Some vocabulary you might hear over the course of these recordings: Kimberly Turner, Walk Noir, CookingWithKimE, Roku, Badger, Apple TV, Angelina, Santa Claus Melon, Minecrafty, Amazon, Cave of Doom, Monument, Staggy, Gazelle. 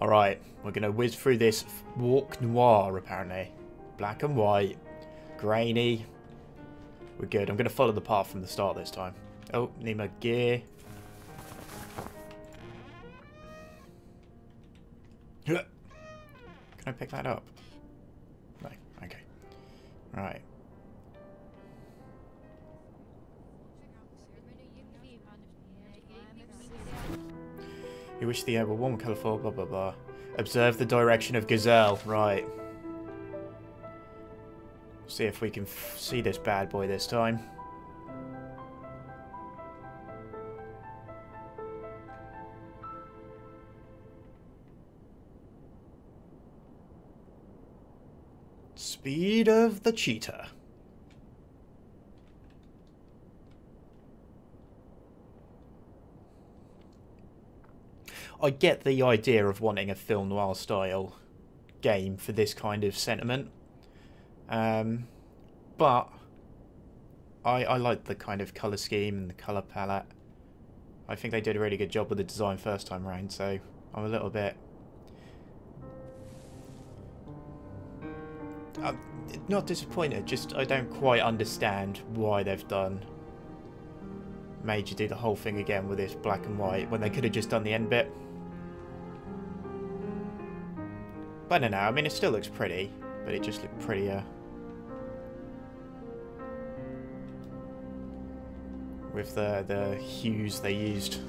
Alright, we're going to whiz through this Walk Noir, apparently. Black and white. Grainy. We're good. I'm going to follow the path from the start this time. Oh, need my gear. Can I pick that up? No. Okay. Right. You wish the air were warm, colourful, blah, blah, blah. Observe the direction of Gazelle. Right. See if we can see this bad boy this time. Speed of the cheetah. I get the idea of wanting a film noir style game for this kind of sentiment, but I like the kind of colour scheme and the colour palette. I think they did a really good job with the design first time round, so I'm a little bit not disappointed, just I don't quite understand why they've made you do the whole thing again with this black and white when they could have just done the end bit. But no, I mean, it still looks pretty, but it just looked prettier with the hues they used.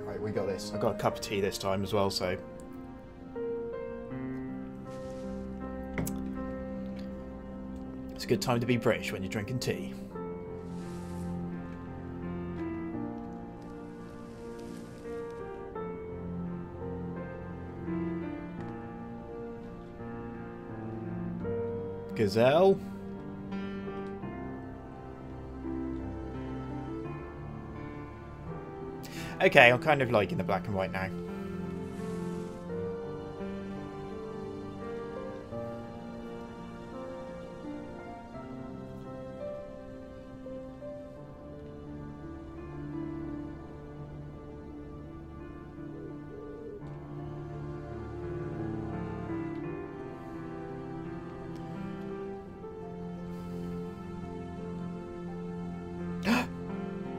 Right, we got this. I got a cup of tea this time as well, so... It's a good time to be British when you're drinking tea. Gazelle. Okay, I'm kind of liking the black and white now.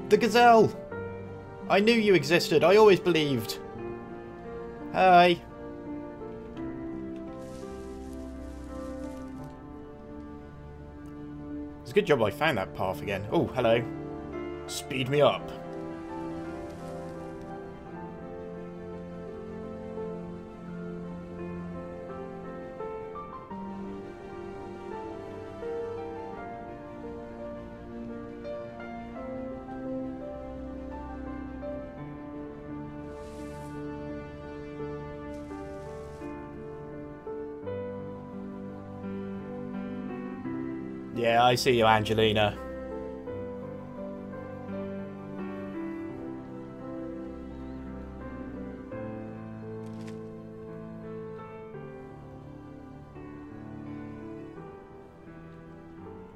The Gazelle! I knew you existed. I always believed. Hi. It's a good job I found that path again. Oh, hello. Speed me up. Yeah, I see you, Angelina.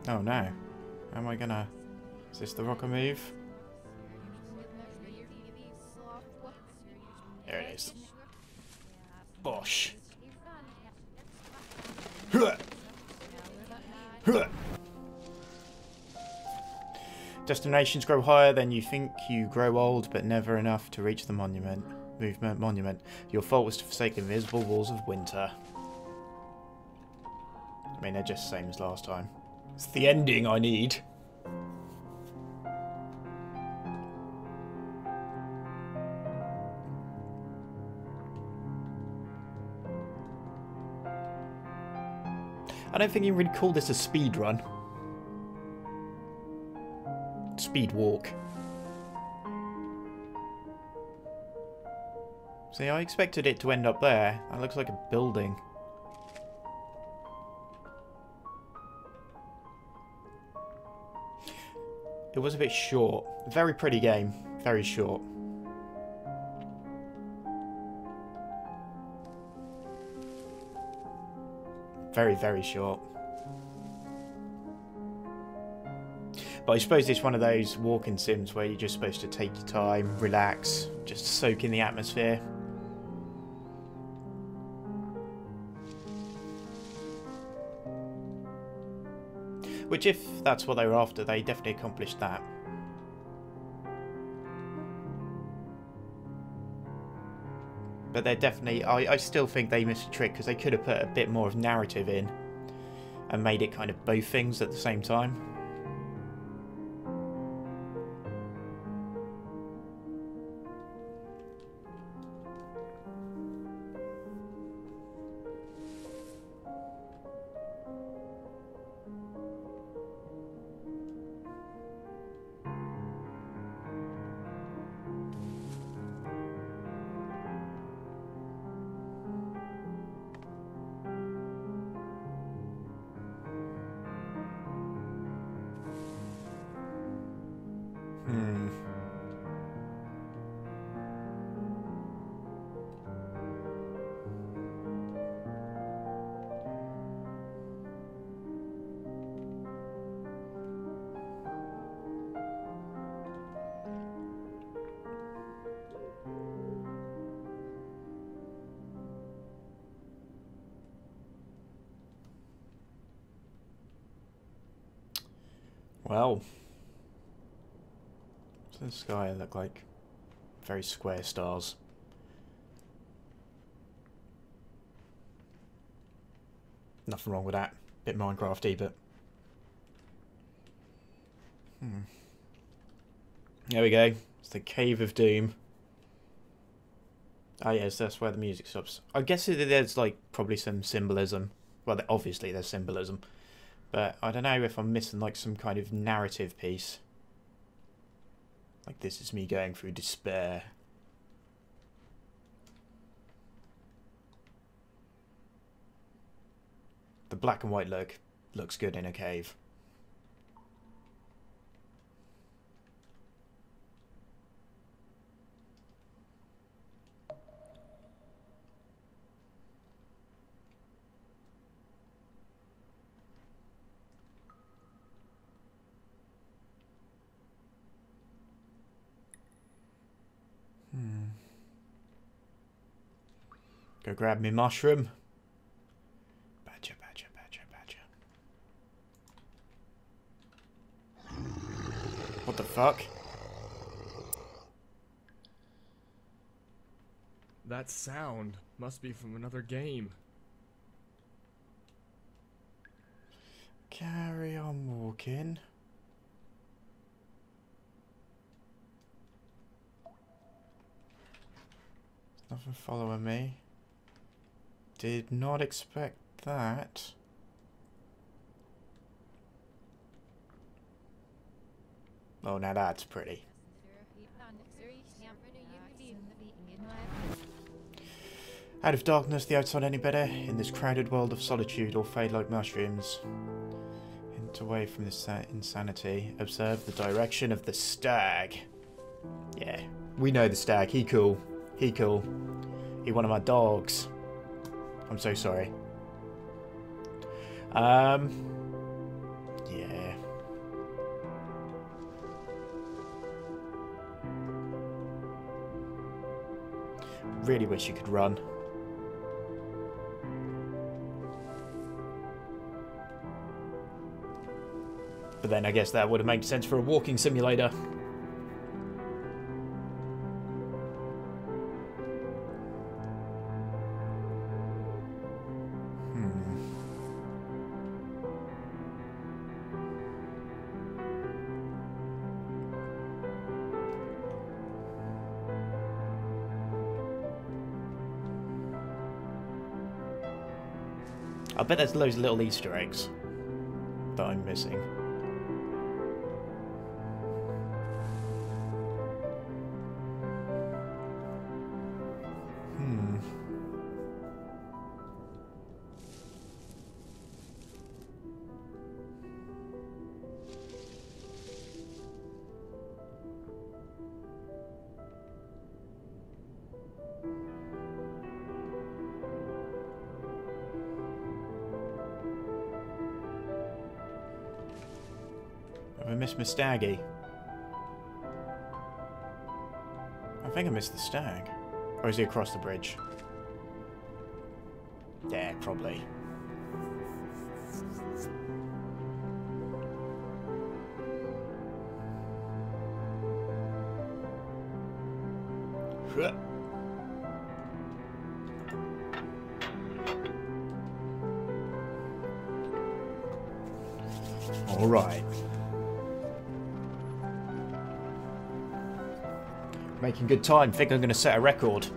Oh no. How am I gonna... Is this the rock I move? There it is. Bosh. Destinations grow higher than you think, you grow old, but never enough to reach the monument. Movement, monument. Your fault was to forsake the invisible walls of winter. I mean, they're just the same as last time. It's the ending I need. I don't think you really call this a speed run. Speed walk. See, I expected it to end up there. That looks like a building. It was a bit short. Very pretty game. Very short. Very, very short. But I suppose it's one of those walking sims where you're just supposed to take your time, relax, just soak in the atmosphere. Which, if that's what they were after, they definitely accomplished that. But they're definitely... I still think they missed a trick, because they could have put a bit more of narrative in and made it kind of both things at the same time. Well, what's the sky look like? Very square stars. Nothing wrong with that. Bit Minecrafty, but there we go. It's the Cave of Doom. Ah, yes, that's where the music stops. I guess there's like probably some symbolism. Well, obviously there's symbolism. But I don't know if I'm missing like some kind of narrative piece. Like this is me going through despair. The black and white look looks good in a cave. Go grab me mushroom. Badger, badger, badger, badger. What the fuck? That sound must be from another game. Carry on walking. Nothing following me. Did not expect that. Oh, now that's pretty. Out of darkness, the outside any better? In this crowded world of solitude, all fade like mushrooms. Hint away from this insanity. Observe the direction of the stag. Yeah, we know the stag. He cool. He cool. He one of my dogs. I'm so sorry. Yeah. Really wish you could run. But then I guess that would have made sense for a walking simulator. I bet there's loads of little Easter eggs that I'm missing. I missed my staggy. I think I missed the stag. Or is he across the bridge? Yeah, probably. All right. Making good time. Think I'm going to set a record.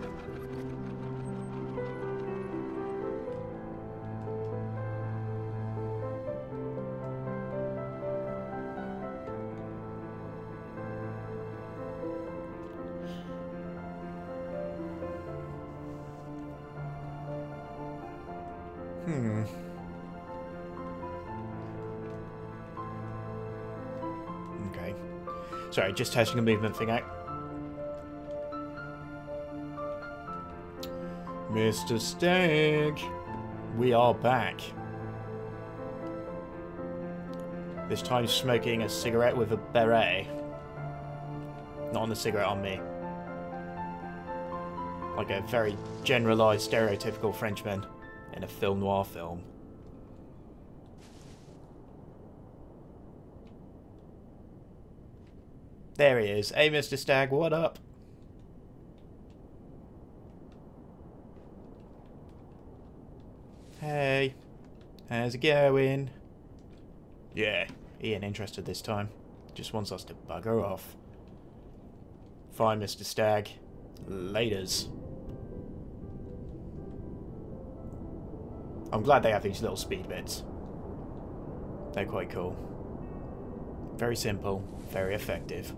Okay. Sorry, just testing a movement thing out. Mr. Stag, we are back. This time smoking a cigarette with a beret. Not on the cigarette, on me. Like a very generalised, stereotypical Frenchman in a film noir film. There he is. Hey, Mr. Stag, what up? Hey, how's it going? Yeah, he ain't interested this time. Just wants us to bugger off. Fine, Mr. Stag. Laters. I'm glad they have these little speed bits. They're quite cool. Very simple, very effective.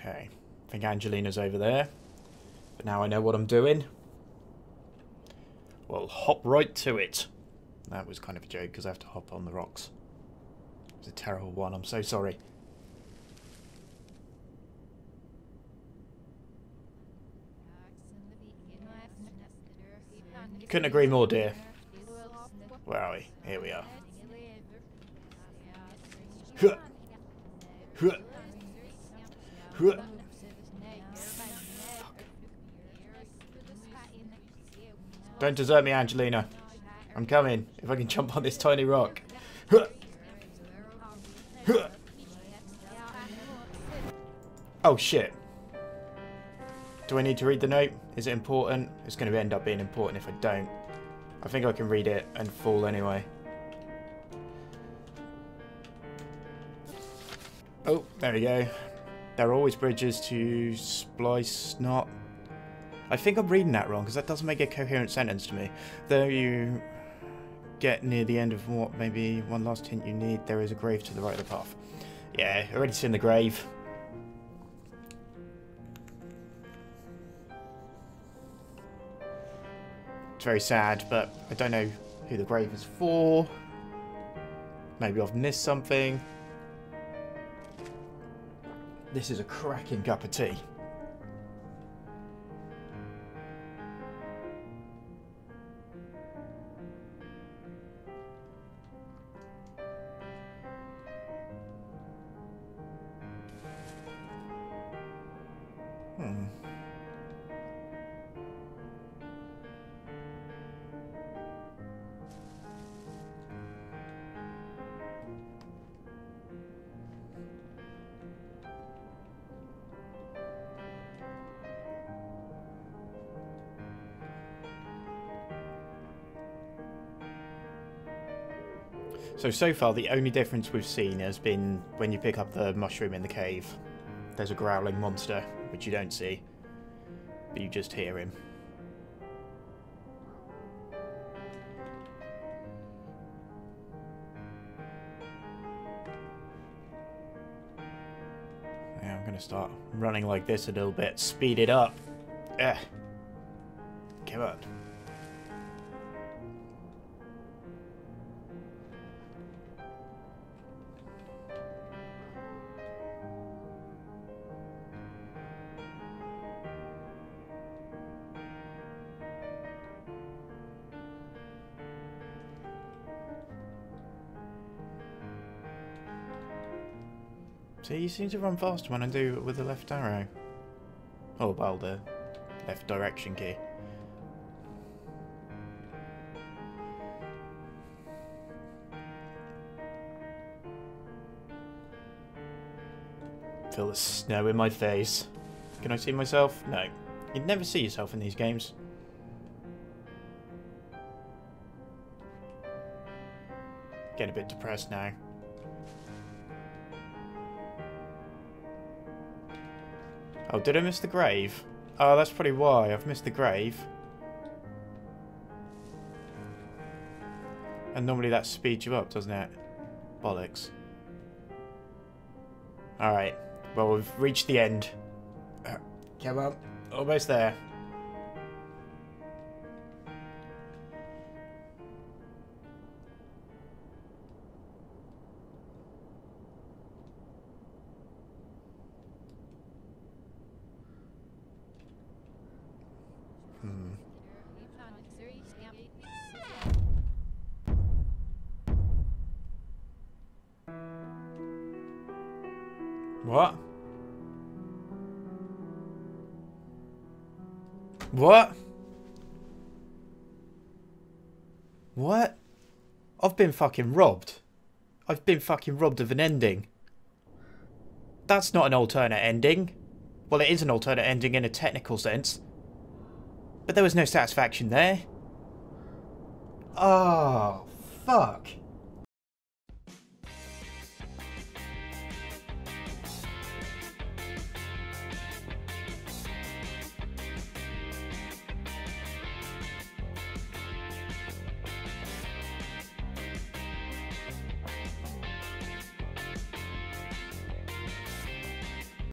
Okay, I think Angelina's over there, but now I know what I'm doing. Well, hop right to it. That was kind of a joke because I have to hop on the rocks. It was a terrible one, I'm so sorry. Couldn't agree more, dear. Where are we? Here we are. Huh. Huh. Fuck. Don't desert me, Angelina. I'm coming. If I can jump on this tiny rock. Oh shit. Do I need to read the note? Is it important? It's going to end up being important if I don't. I think I can read it and fall anyway. Oh, there we go. There are always bridges to splice knot. I think I'm reading that wrong because that doesn't make a coherent sentence to me. Though you get near the end of what maybe one last hint you need, there is a grave to the right of the path. Yeah, already seen the grave. It's very sad, but I don't know who the grave is for. Maybe I've missed something. This is a cracking cup of tea. So far, the only difference we've seen has been when you pick up the mushroom in the cave. There's a growling monster, which you don't see, but you just hear him. Yeah, I'm going to start running like this a little bit. Speed it up. Come on. See, you seem to run faster when I do with the left arrow. Oh, well, the left direction key. Feel the snow in my face. Can I see myself? No. You'd never see yourself in these games. Get a bit depressed now. Oh, did I miss the grave? Oh, that's probably why. I've missed the grave. And normally that speeds you up, doesn't it? Bollocks. Alright. Well, we've reached the end. Come on. Almost there. What? What? What? I've been fucking robbed. I've been fucking robbed of an ending. That's not an alternate ending. Well, it is an alternate ending in a technical sense. But there was no satisfaction there. Oh, fuck.